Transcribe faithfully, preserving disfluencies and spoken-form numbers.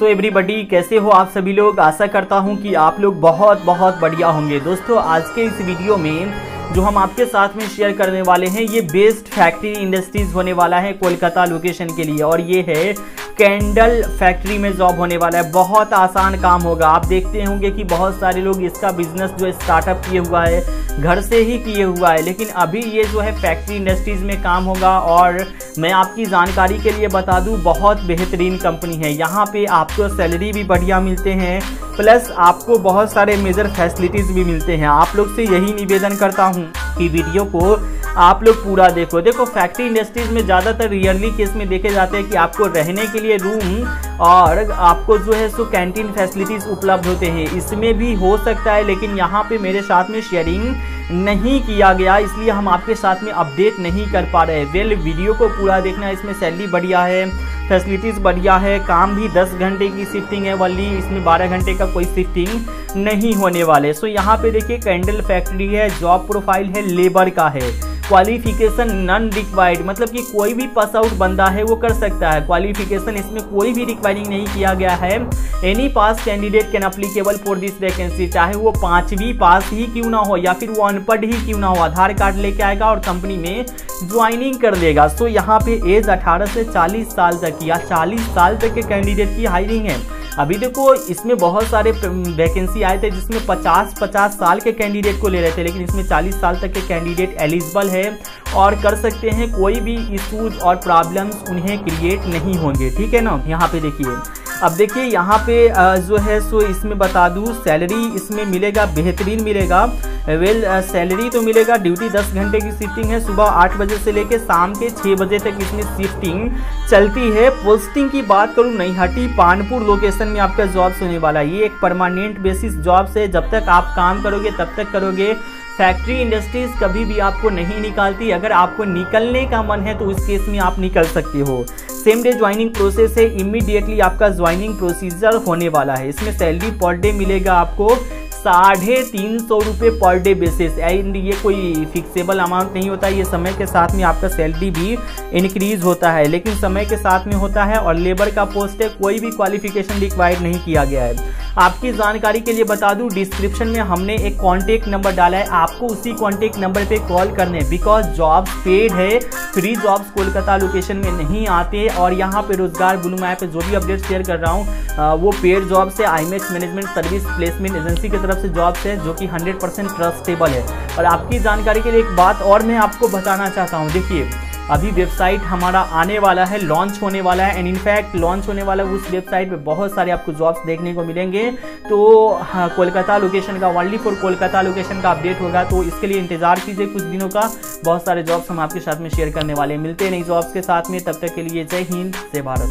So everybody, कैसे हो आप सभी लोग। आशा करता हूं कि आप लोग बहुत बहुत बढ़िया होंगे। दोस्तों, आज के इस वीडियो में जो हम आपके साथ में शेयर करने वाले हैं ये बेस्ट फैक्ट्री इंडस्ट्रीज होने वाला है कोलकाता लोकेशन के लिए, और ये है कैंडल फैक्ट्री में जॉब होने वाला है। बहुत आसान काम होगा। आप देखते होंगे कि बहुत सारे लोग इसका बिजनेस जो स्टार्टअप किए हुआ है, घर से ही किए हुआ है, लेकिन अभी ये जो है फैक्ट्री इंडस्ट्रीज़ में काम होगा। और मैं आपकी जानकारी के लिए बता दूं, बहुत बेहतरीन कंपनी है। यहाँ पे आपको सैलरी भी बढ़िया मिलते हैं, प्लस आपको बहुत सारे मेजर फैसिलिटीज़ भी मिलते हैं। आप लोग से यही निवेदन करता हूँ कि वीडियो को आप लोग पूरा देखो। देखो, फैक्ट्री इंडस्ट्रीज़ में ज़्यादातर रियरली केस में देखे जाते हैं कि आपको रहने के लिए रूम और आपको जो है सो कैंटीन फैसिलिटीज़ उपलब्ध होते हैं। इसमें भी हो सकता है, लेकिन यहाँ पे मेरे साथ में शेयरिंग नहीं किया गया, इसलिए हम आपके साथ में अपडेट नहीं कर पा रहे। वेल, वीडियो को पूरा देखना। इसमें सैलरी बढ़िया है, फैसिलिटीज़ बढ़िया है, काम भी दस घंटे की शिफ्टिंग है वाली, इसमें बारह घंटे का कोई शिफ्टिंग नहीं होने वाले। सो यहाँ पे देखिए, कैंडल फैक्ट्री है, जॉब प्रोफाइल है, लेबर का है, क्वालिफिकेशन नॉन रिक्वायर्ड, मतलब कि कोई भी पास आउट बंदा है वो कर सकता है। क्वालिफिकेशन इसमें कोई भी रिक्वायरिंग नहीं किया गया है। Any pass candidate can applicable for this vacancy, चाहे वो पाँचवीं पास ही क्यों ना हो या फिर वो अनपढ़ ही क्यों ना हो, आधार कार्ड लेके आएगा और कंपनी में ज्वाइनिंग कर देगा। सो यहाँ पे एज अठारह से चालीस साल तक या चालीस साल तक के कैंडिडेट की हायरिंग है। अभी देखो, इसमें बहुत सारे वैकेंसी आए थे जिसमें पचास पचास साल के कैंडिडेट को ले रहे थे, लेकिन इसमें चालीस साल तक के कैंडिडेट एलिजिबल है और कर सकते हैं। कोई भी इश्यूज और प्रॉब्लम्स उन्हें क्रिएट नहीं होंगे, ठीक है ना। यहाँ पे देखिए, अब देखिए यहाँ पे जो है सो इसमें बता दूँ, सैलरी इसमें मिलेगा, बेहतरीन मिलेगा। वेल, सैलरी तो मिलेगा, ड्यूटी दस घंटे की शिफ्टिंग है, सुबह आठ बजे से लेकर शाम के छः बजे तक इसमें शिफ्टिंग चलती है। पोस्टिंग की बात करूँ, नैहटी पानपुर लोकेशन में आपका जॉब्स होने वाला है। ये एक परमानेंट बेसिस जॉब्स है, जब तक आप काम करोगे तब तक करोगे। फैक्ट्री इंडस्ट्रीज कभी भी आपको नहीं निकालती, अगर आपको निकलने का मन है तो उस केस में आप निकल सकते हो। सेम डे ज्वाइनिंग प्रोसेस है, इमीडिएटली आपका ज्वाइनिंग प्रोसीजर होने वाला है। इसमें सैलरी पर डे मिलेगा आपको साढ़े तीन सौ रुपये पर डे बेसिस, एंड ये कोई फिक्सेबल अमाउंट नहीं होता, ये समय के साथ में आपका सैलरी भी इंक्रीज होता है, लेकिन समय के साथ में होता है। और लेबर का पोस्ट है, कोई भी क्वालिफिकेशन रिक्वायर्ड नहीं किया गया है। आपकी जानकारी के लिए बता दूं, डिस्क्रिप्शन में हमने एक कॉन्टेक्ट नंबर डाला है, आपको उसी कॉन्टेक्ट नंबर पे कॉल करने, बिकॉज जॉब्स पेड है, फ्री जॉब्स कोलकाता लोकेशन में नहीं आते। और यहाँ पे रोजगार बुलू माया पे जो भी अपडेट शेयर कर रहा हूँ वो पेड जॉब्स है, Imax management service placement agency की तरफ से जॉब्स है, जो कि हंड्रेड परसेंट ट्रस्टेबल है। और आपकी जानकारी के लिए एक बात और मैं आपको बताना चाहता हूँ, देखिए अभी वेबसाइट हमारा आने वाला है, लॉन्च होने वाला है, एंड इनफैक्ट लॉन्च होने वाला है उस वेबसाइट पे बहुत सारे आपको जॉब्स देखने को मिलेंगे। तो हाँ, कोलकाता लोकेशन का, ओनली फॉर कोलकाता लोकेशन का अपडेट होगा, तो इसके लिए इंतजार कीजिए कुछ दिनों का। बहुत सारे जॉब्स हम आपके साथ में शेयर करने वाले हैं। मिलते हैं नई जॉब्स के साथ में, तब तक के लिए जय हिंद, जय भारत।